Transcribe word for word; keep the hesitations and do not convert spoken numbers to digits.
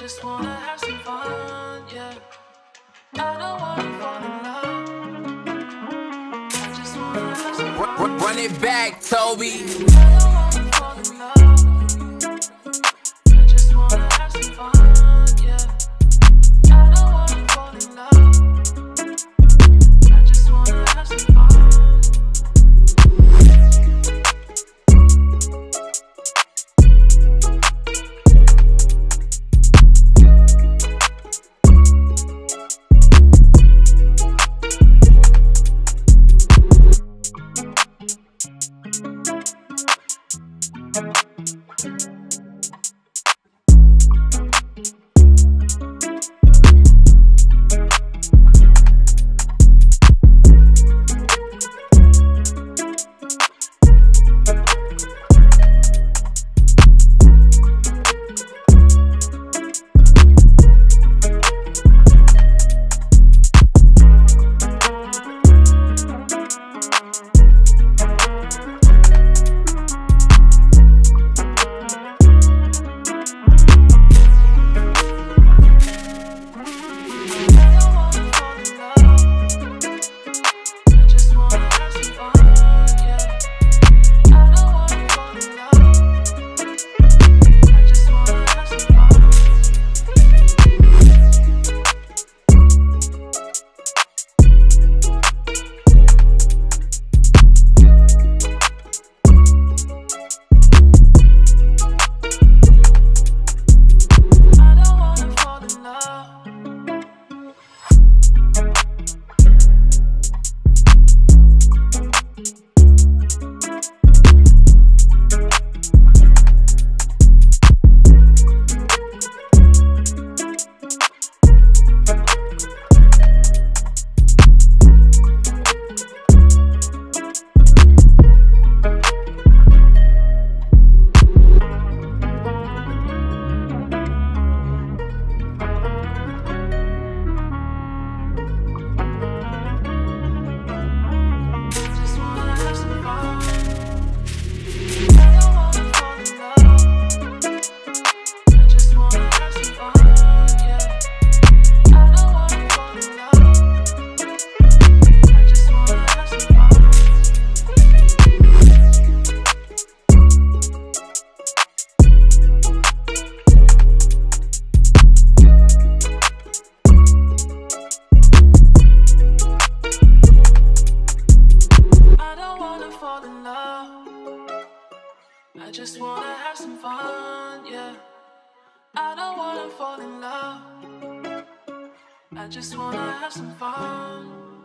just wanna have some fun, yeah. I don't wanna fall in love. I just wanna have some fun. Run it back, Toby. I don't wanna fall in love. I just wanna have some fun, yeah. I don't wanna fall in love. I just wanna have some fun. I just wanna have some fun, yeah. I don't wanna fall in love. I just wanna have some fun.